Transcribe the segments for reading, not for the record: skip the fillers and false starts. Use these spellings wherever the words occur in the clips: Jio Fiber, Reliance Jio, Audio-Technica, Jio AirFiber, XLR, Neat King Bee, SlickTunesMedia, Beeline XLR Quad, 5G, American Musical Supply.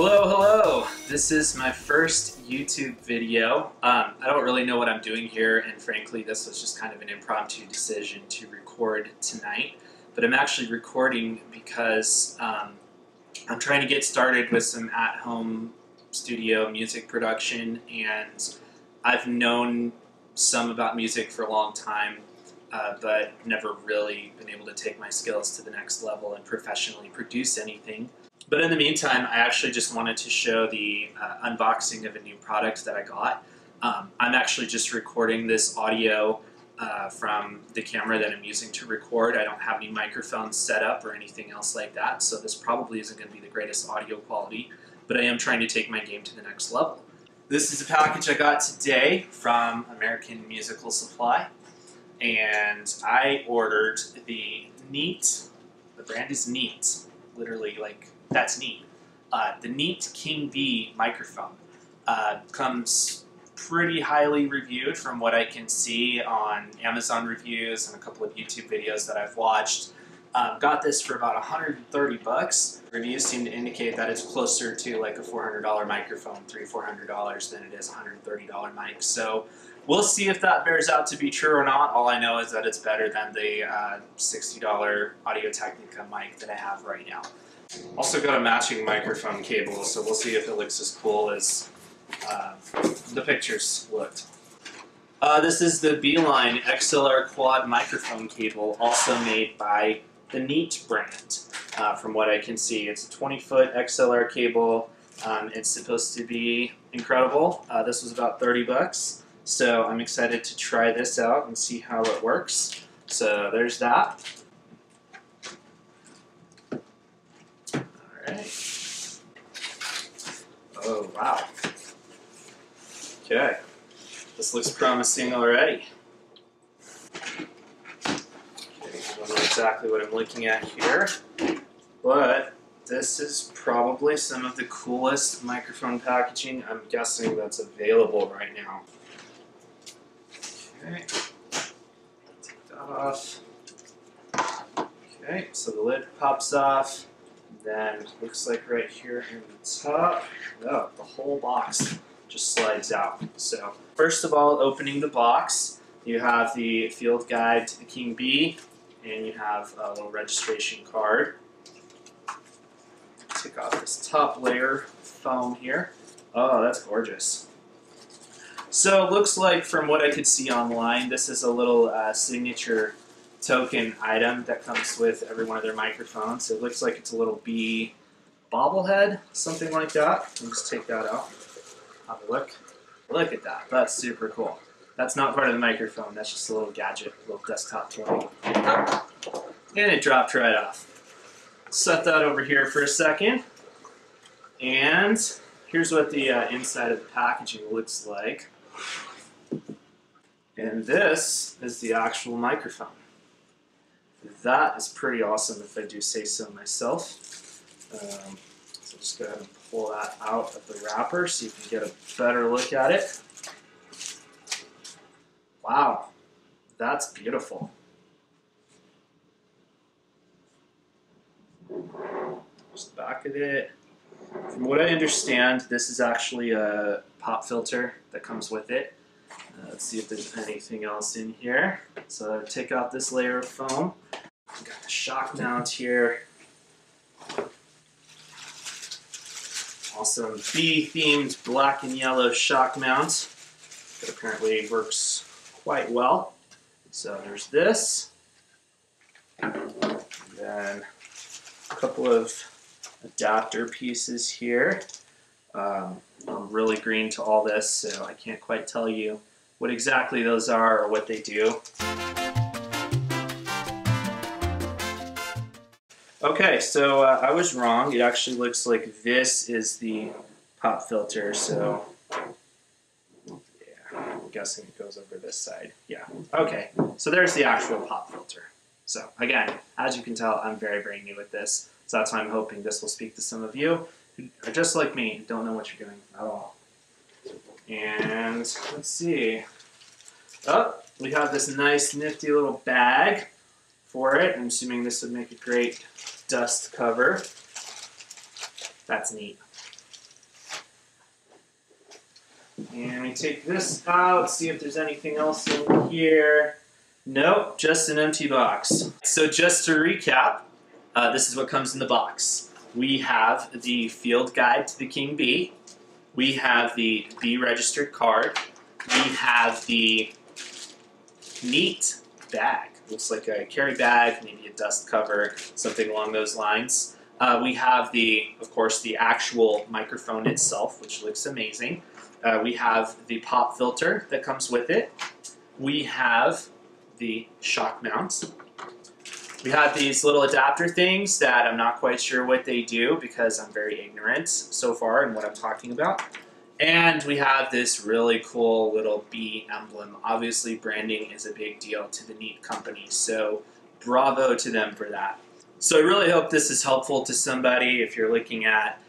Hello, hello! This is my first YouTube video. I don't really know what I'm doing here, and frankly this was just kind of an impromptu decision to record tonight. But I'm actually recording because I'm trying to get started with some at-home studio music production, and I've known some about music for a long time, but never really been able to take my skills to the next level and professionally produce anything. But in the meantime, I actually just wanted to show the unboxing of a new product that I got. I'm actually just recording this audio from the camera that I'm using to record. I don't have any microphones set up or anything else like that, so this probably isn't going to be the greatest audio quality, but I am trying to take my game to the next level. This is a package I got today from American Musical Supply, and I ordered the Neat, the brand is Neat, literally like that's neat. The Neat King Bee microphone comes pretty highly reviewed from what I can see on Amazon reviews and a couple of YouTube videos that I've watched. Got this for about 130 bucks. Reviews seem to indicate that it's closer to like a $400 microphone, $300-$400 than it is a $130 mic. So we'll see if that bears out to be true or not. All I know is that it's better than the $60 Audio-Technica mic that I have right now. Also got a matching microphone cable, so we'll see if it looks as cool as the pictures looked. This is the Beeline XLR Quad microphone cable, also made by the Neat brand. From what I can see, it's a 20-foot XLR cable. It's supposed to be incredible. This was about 30 bucks, so I'm excited to try this out and see how it works. So there's that. Oh, wow. Okay. This looks promising already. Okay, I don't know exactly what I'm looking at here, but this is probably some of the coolest microphone packaging I'm guessing that's available right now. Okay. Take that off. Okay, so the lid pops off. Then looks like right here in the top, oh, the whole box just slides out. So first of all, opening the box, you have the field guide to the King Bee, and you have a little registration card. Take off this top layer of foam here. Oh, that's gorgeous. So it looks like, from what I could see online, this is a little signature token item that comes with every one of their microphones. It looks like it's a little bee bobblehead, something like that. Let me just take that out. Have a look. Look at that. That's super cool. That's not part of the microphone. That's just a little gadget, a little desktop toy. And it dropped right off. Set that over here for a second. And here's what the inside of the packaging looks like. And this is the actual microphone. That is pretty awesome, if I do say so myself. So just go ahead and pull that out of the wrapper so you can get a better look at it. Wow, that's beautiful. Just the back of it. From what I understand, this is actually a pop filter that comes with it. Let's see if there's anything else in here. So take out this layer of foam. I've got the shock mount here. Awesome bee-themed black and yellow shock mount that apparently works quite well. So there's this. And then a couple of adapter pieces here. I'm really green to all this, so I can't quite tell you what exactly those are or what they do. Okay, so I was wrong. It actually looks like this is the pop filter, so yeah, I'm guessing it goes over this side. Yeah, okay, so there's the actual pop filter. So again, as you can tell, I'm very, very new at this, so that's why I'm hoping this will speak to some of you who are just like me, don't know what you're doing at all. And let's see. Oh, we have this nice nifty little bag for it. I'm assuming this would make a great dust cover. That's neat. And we take this out, see if there's anything else in here. Nope, just an empty box. So just to recap, this is what comes in the box. We have the field guide to the King Bee. We have the Bee registered card. We have the Neat bag. Looks like a carry bag, maybe a dust cover, something along those lines. We have of course, the actual microphone itself, which looks amazing. We have the pop filter that comes with it. We have the shock mount. We have these little adapter things that I'm not quite sure what they do because I'm very ignorant so far in what I'm talking about. And we have this really cool little bee emblem. Obviously, branding is a big deal to the Neat company, so bravo to them for that. So I really hope this is helpful to somebody if you're looking at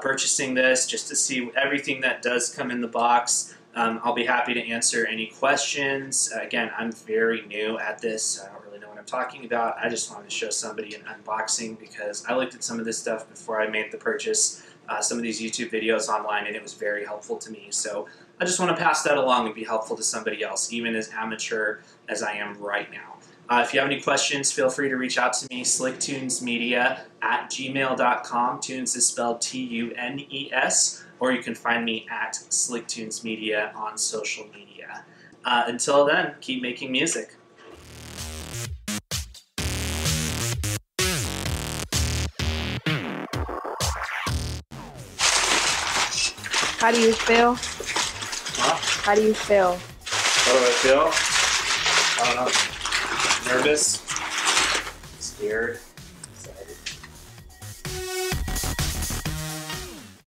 purchasing this, just to see everything that does come in the box. I'll be happy to answer any questions. Again, I'm very new at this. I don't really know what I'm talking about. I just wanted to show somebody an unboxing because I looked at some of this stuff before I made the purchase. Some of these YouTube videos online, and it was very helpful to me. So I just want to pass that along and be helpful to somebody else, even as amateur as I am right now. If you have any questions, feel free to reach out to me, SlickTunesMedia@gmail.com. Tunes is spelled T-U-N-E-S, or you can find me at SlickTunesMedia on social media. Until then, keep making music. How do you feel? Huh? How do you feel? How do I feel? I don't know. Nervous, scared, excited.